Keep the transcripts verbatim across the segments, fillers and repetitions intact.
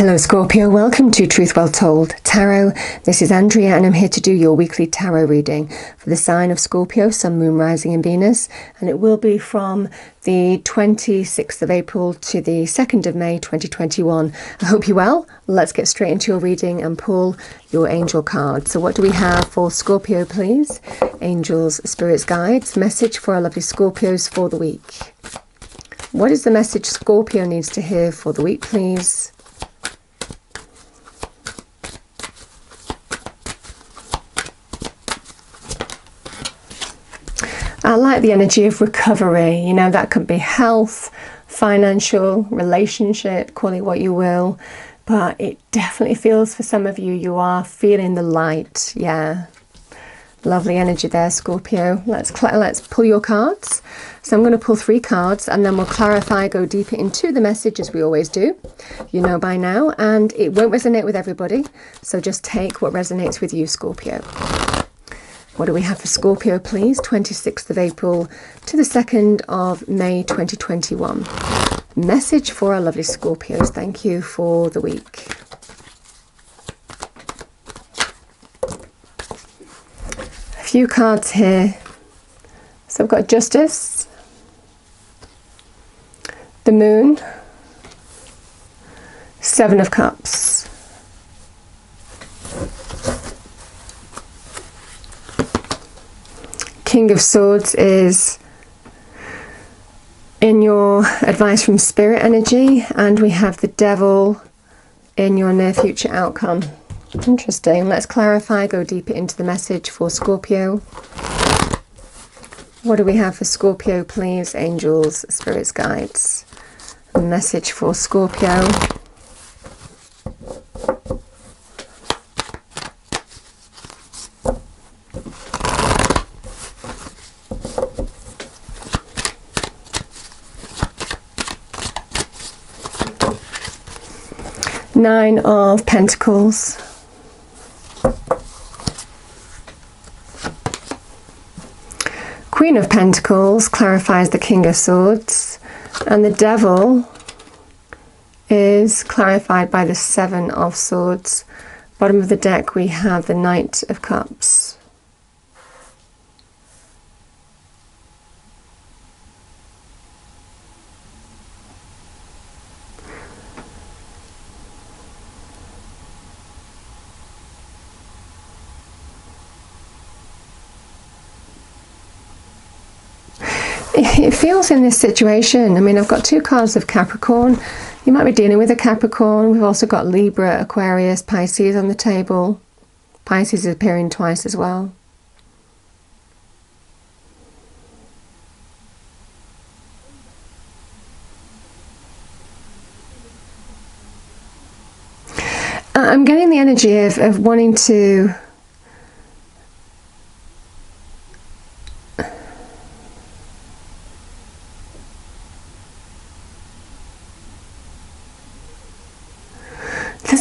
Hello Scorpio, welcome to Truth Well Told Tarot. This is Andrea and I'm here to do your weekly tarot reading for the sign of Scorpio, Sun, Moon, Rising and Venus, and it will be from the twenty-sixth of April to the second of May twenty twenty-one. I hope you're well. Let's get straight into your reading and pull your angel card. So what do we have for Scorpio please? Angels, Spirits, Guides, message for our lovely Scorpios for the week. What is the message Scorpio needs to hear for the week please? I like the energy of recovery, you know, that could be health, financial, relationship, call it what you will, but it definitely feels for some of you, you are feeling the light, yeah. Lovely energy there, Scorpio. Let's, let's pull your cards. So I'm going to pull three cards and then we'll clarify, go deeper into the message as we always do, you know by now, and it won't resonate with everybody, so just take what resonates with you, Scorpio. What do we have for Scorpio please? twenty-sixth of April to the second of May twenty twenty-one. Message for our lovely Scorpios. Thank you for the week. A few cards here. So I've got Justice, the Moon, Seven of Cups. King of Swords is in your advice from Spirit energy, and we have the Devil in your near future outcome. Interesting. Let's clarify, go deeper into the message for Scorpio. What do we have for Scorpio please? Angels, Spirits, Guides. A message for Scorpio. Nine of Pentacles. Queen of Pentacles clarifies the King of Swords, and the Devil is clarified by the Seven of Swords. Bottom of the deck we have the Knight of Cups. It feels in this situation, I mean, I've got two cards of Capricorn. You might be dealing with a Capricorn. We've also got Libra, Aquarius, Pisces on the table. Pisces is appearing twice as well. I'm getting the energy of, of wanting to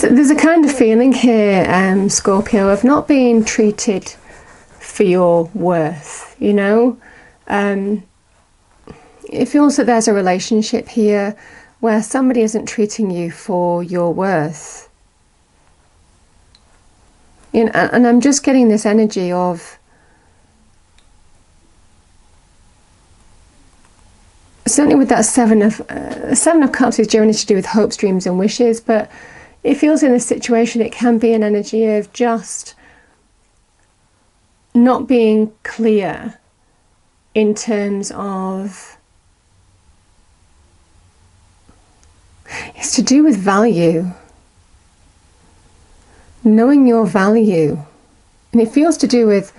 There's a kind of feeling here, um, Scorpio, of not being treated for your worth, you know? Um, it feels that there's a relationship here where somebody isn't treating you for your worth. You know, and I'm just getting this energy of... Certainly with that Seven of, uh, Seven of Cups is generally to do with hopes, dreams and wishes, but... It feels in this situation it can be an energy of just not being clear in terms of... It's to do with value. Knowing your value. And it feels to do with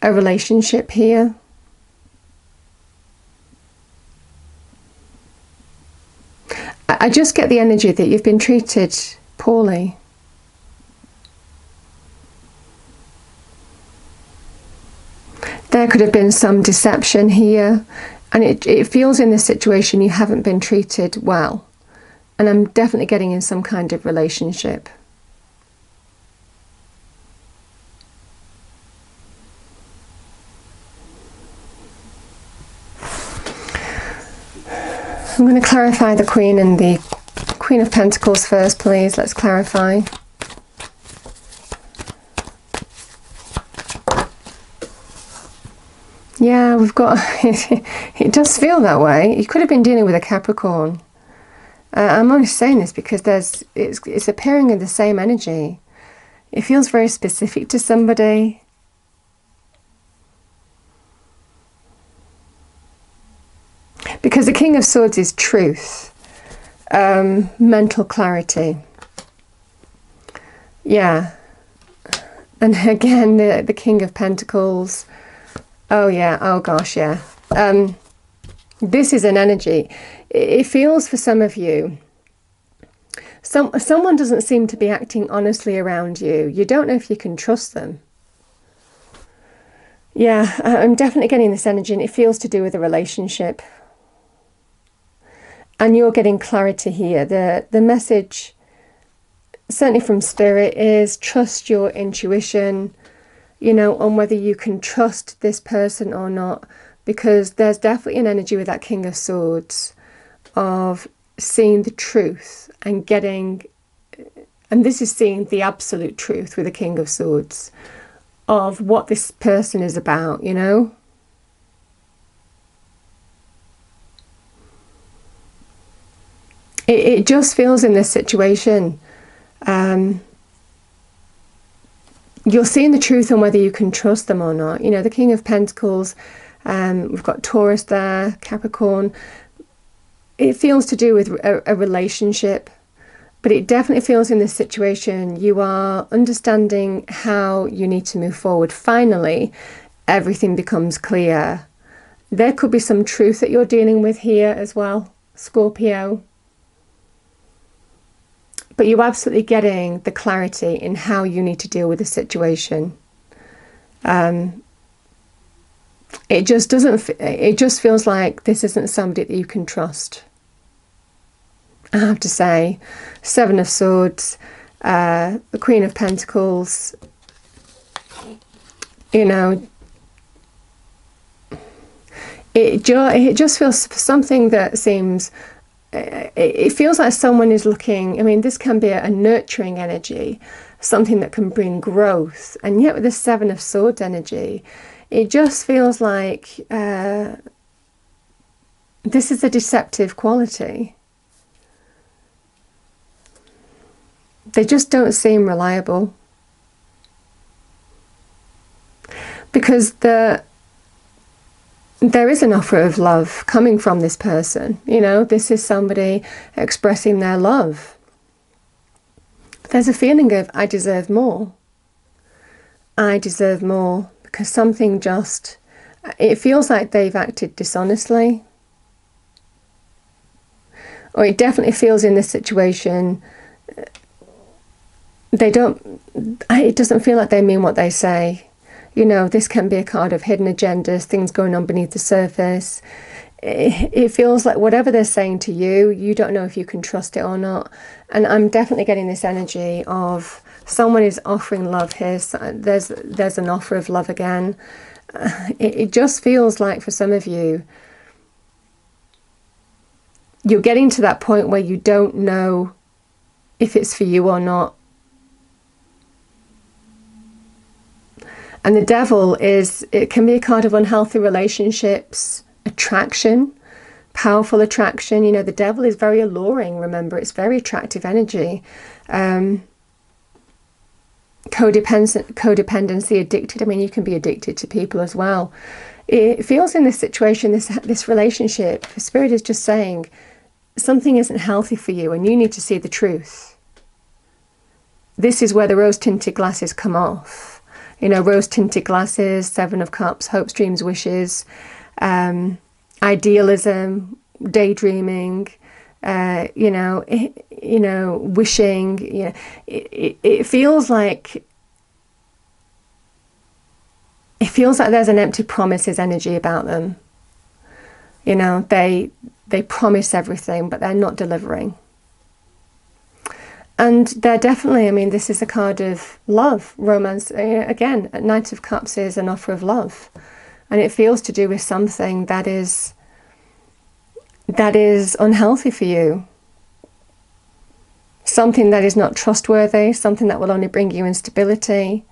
a relationship here. I just get the energy that you've been treated... poorly. There could have been some deception here, and it, it feels in this situation you haven't been treated well, and I'm definitely getting in some kind of relationship. I'm going to clarify the Queen and the Queen of Pentacles first, please. Let's clarify. Yeah, we've got... it does feel that way. You could have been dealing with a Capricorn. Uh, I'm only saying this because there's it's, it's appearing in the same energy. It feels very specific to somebody. Because the King of Swords is truth. Um, mental clarity. Yeah. And again, the, the King of Pentacles... Oh yeah, oh gosh, yeah. Um, this is an energy. It feels for some of you, some, someone doesn't seem to be acting honestly around you. You don't know if you can trust them. Yeah, I'm definitely getting this energy, and it feels to do with a relationship. And you're getting clarity here. The, the message, certainly from Spirit, is trust your intuition. You know, on whether you can trust this person or not, because there's definitely an energy with that King of Swords of seeing the truth and getting, and this is seeing the absolute truth with the King of Swords of what this person is about, you know? It, it just feels in this situation, um, you're seeing the truth on whether you can trust them or not. You know, the King of Pentacles, um, we've got Taurus there, Capricorn. It feels to do with a, a relationship, but it definitely feels in this situation you are understanding how you need to move forward. Finally, everything becomes clear. There could be some truth that you're dealing with here as well, Scorpio. But you're absolutely getting the clarity in how you need to deal with the situation. Um, it just doesn't. It just feels like this isn't somebody that you can trust. I have to say, Seven of Swords, uh, the Queen of Pentacles. You know, it just it just feels something that seems. It feels like someone is looking, I mean, this can be a nurturing energy, something that can bring growth. And yet with the Seven of Swords energy, it just feels like uh, this is a deceptive quality. They just don't seem reliable. Because the... there is an offer of love coming from this person. You know, this is somebody expressing their love. There's a feeling of, I deserve more. I deserve more, because something just... it feels like they've acted dishonestly. Or it definitely feels in this situation, they don't... it doesn't feel like they mean what they say. You know, this can be a card of hidden agendas, things going on beneath the surface. It, it feels like whatever they're saying to you, you don't know if you can trust it or not. And I'm definitely getting this energy of someone is offering love here. So there's, there's an offer of love again. It, it just feels like for some of you, you're getting to that point where you don't know if it's for you or not. And the devil is, it can be a card of unhealthy relationships, attraction, powerful attraction. You know, the devil is very alluring, remember, it's very attractive energy. Um, codependent, codependency, addicted. I mean, you can be addicted to people as well. It feels in this situation, this, this relationship, the Spirit is just saying, something isn't healthy for you and you need to see the truth. This is where the rose-tinted glasses come off. You know, rose-tinted glasses, Seven of Cups, hopes, dreams, wishes, um, idealism, daydreaming, uh, you know, it, you know, wishing. You know, it, it, it feels like it feels like there's an empty promises energy about them. You know, they they promise everything, but they're not delivering. And they're definitely, I mean, this is a card of love, romance. Again, Knight of Cups is an offer of love. And it feels to do with something that is, that is unhealthy for you. something that is not trustworthy, something that will only bring you instability,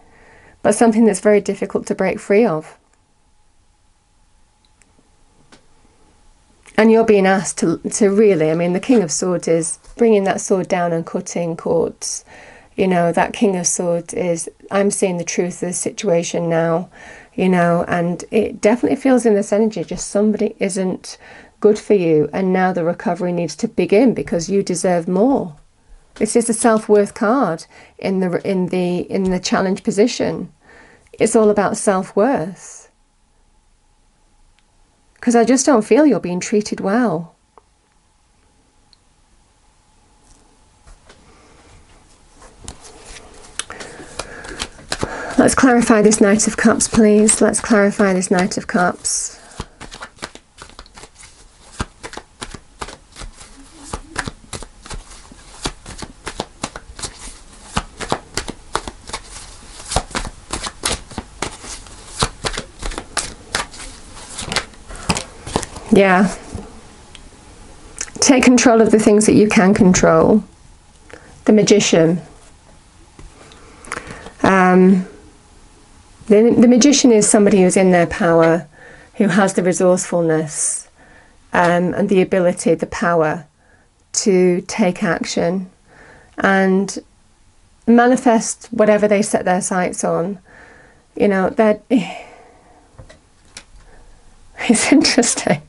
but something that's very difficult to break free of. And you're being asked to, to really, I mean, the King of Swords is bringing that sword down and cutting cords. You know, that King of Swords is, I'm seeing the truth of the situation now, you know, and it definitely feels in this energy, just somebody isn't good for you. And now the recovery needs to begin because you deserve more. This is the self-worth card in the, in the, in the challenge position. It's all about self-worth. Because I just don't feel you're being treated well. Let's clarify this Knight of Cups, please. Let's clarify this Knight of Cups. Yeah. Take control of the things that you can control. The Magician. Um, the, the Magician is somebody who's in their power, who has the resourcefulness um, and the ability, the power to take action and manifest whatever they set their sights on. You know, that it's interesting.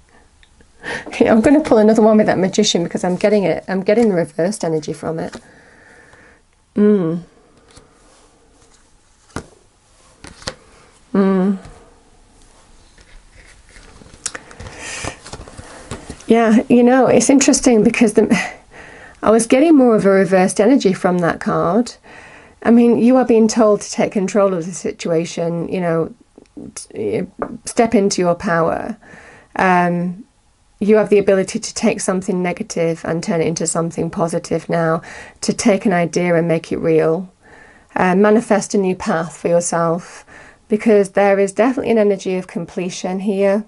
I'm going to pull another one with that Magician because I'm getting it. I'm getting the reversed energy from it. Mm. Mm. Yeah, you know, it's interesting because the, I was getting more of a reversed energy from that card. I mean, you are being told to take control of the situation, you know, step into your power. Um... You have the ability to take something negative and turn it into something positive now, to take an idea and make it real. Uh, manifest a new path for yourself, because there is definitely an energy of completion here.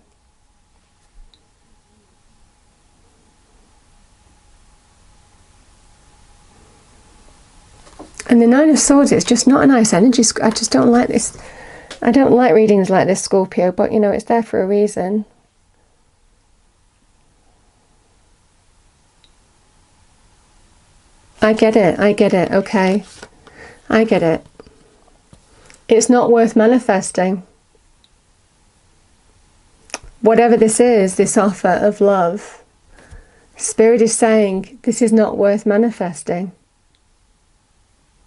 And the Nine of Swords is just not a nice energy. I just don't like this. I don't like readings like this, Scorpio, but you know, it's there for a reason. I get it, I get it, okay. I get it. It's not worth manifesting. Whatever this is, this offer of love, Spirit is saying this is not worth manifesting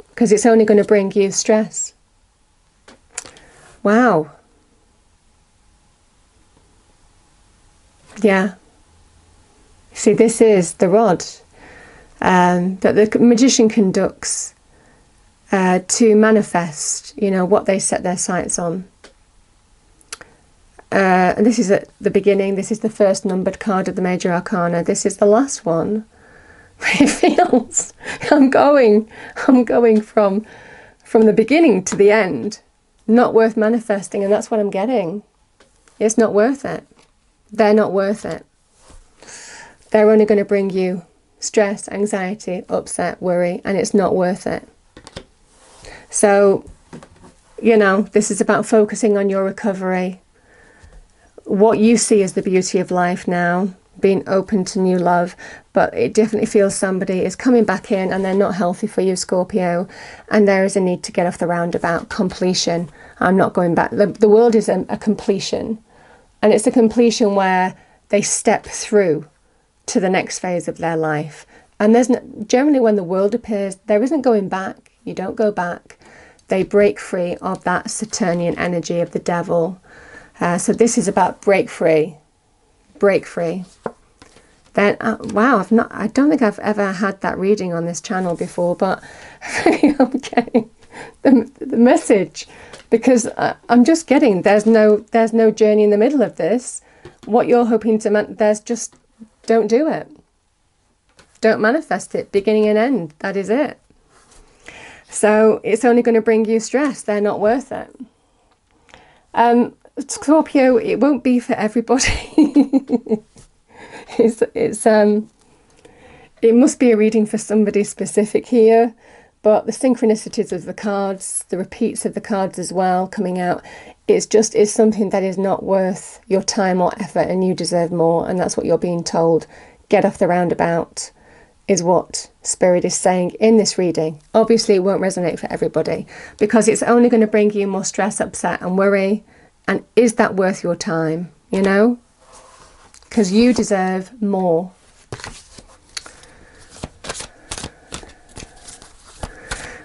because it's only going to bring you stress. Wow. Yeah. See, this is the rod. Um, that the Magician conducts uh, to manifest, you know, what they set their sights on. Uh, and this is at the beginning. This is the first numbered card of the Major Arcana. This is the last one. It feels I'm going, I'm going from from the beginning to the end. Not worth manifesting, and that's what I'm getting. It's not worth it. They're not worth it. They're only going to bring you stress, anxiety, upset, worry, and it's not worth it. So, you know, this is about focusing on your recovery. What you see is the beauty of life now, being open to new love, but it definitely feels somebody is coming back in and they're not healthy for you, Scorpio, and there is a need to get off the roundabout. Completion. I'm not going back. The, the world is a, a completion, and it's a completion where they step through to the next phase of their life. And there's no, generally when the world appears, there isn't going back. You don't go back. They break free of that Saturnian energy of the devil. Uh, so this is about break free, break free. Then uh, wow, I've not. I don't think I've ever had that reading on this channel before, but I'm getting the, the message, because I, I'm just getting there's no there's no journey in the middle of this. What you're hoping to man, there's just. Don't do it. Don't manifest it. Beginning and end. That is it. So it's only going to bring you stress. They're not worth it. Um, Scorpio, it won't be for everybody. it's it's um, It must be a reading for somebody specific here, but the synchronicities of the cards, the repeats of the cards as well coming out, it's just is something that is not worth your time or effort, and you deserve more, and that's what you're being told. Get off the roundabout is what Spirit is saying in this reading. Obviously, it won't resonate for everybody because it's only going to bring you more stress, upset and worry. And is that worth your time, you know? Because you deserve more.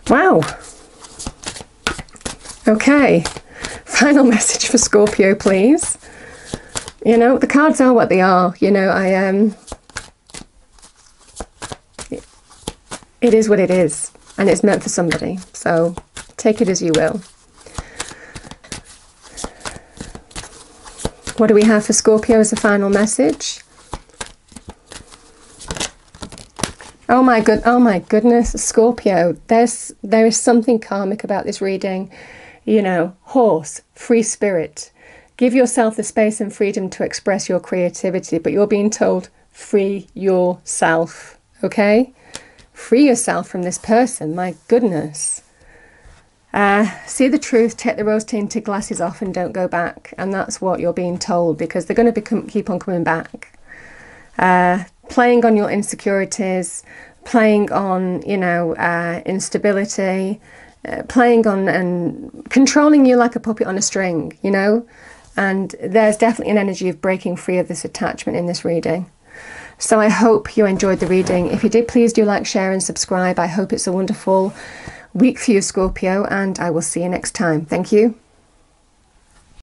Wow. Okay. Final message for Scorpio, please. You know, the cards are what they are. You know, I am... Um, it is what it is, and it's meant for somebody, so take it as you will. What do we have for Scorpio as a final message? Oh my good, oh my goodness, Scorpio, there's there is something karmic about this reading. You know, horse, free spirit. Give yourself the space and freedom to express your creativity, but you're being told free yourself, okay? Free yourself from this person, my goodness. Uh, see the truth, take the rose-tinted glasses off and don't go back. And that's what you're being told, because they're going to keep on coming back. Uh, playing on your insecurities, playing on, you know, uh, instability, uh, playing on and controlling you like a puppet on a string, you know. And there's definitely an energy of breaking free of this attachment in this reading. So I hope you enjoyed the reading. If you did, please do like, share and subscribe. I hope it's a wonderful week for you, Scorpio, and I will see you next time. Thank you.